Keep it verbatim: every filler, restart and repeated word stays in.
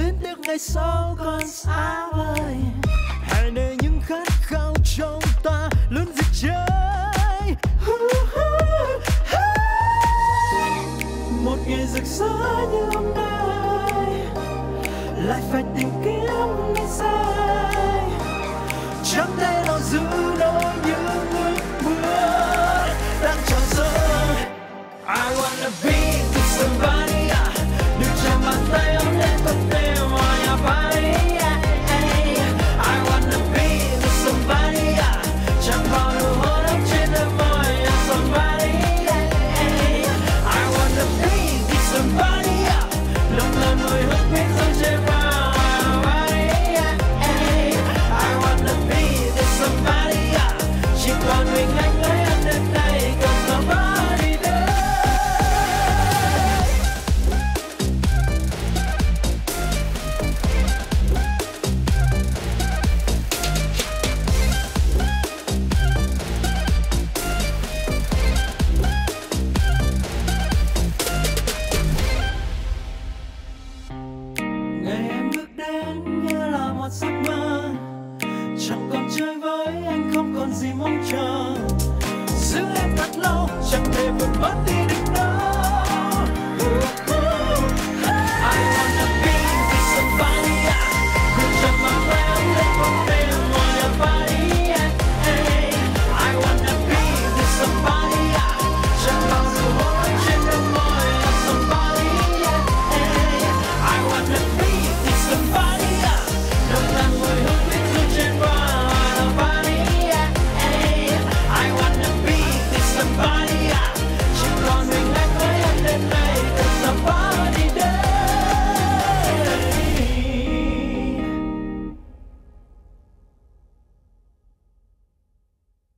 lướt được ngày sau còn xa vời. Hãy để những khát khao trong ta luôn rực cháy. Một ngày rực rỡ như hôm nay lại phải tìm kiếm đi sai. Chẳng thể nào giữ nổi những bước mưa đang trào dâng. I wanna be with somebody. Được chạm bàn tay ấm lên tận tay vào nhà bay. I wanna be with somebody. Chẳng bao giờ hôn ấm trên đôi môi nhà somebody. I wanna be with somebody. Lòng là nỗi hức biết dâng trên bao nhà bay. I wanna be with somebody. Chỉ còn mình anh ấy anh đến đây cần somebody đến. Giữ em thật lâu, chẳng thể vượt mất đi.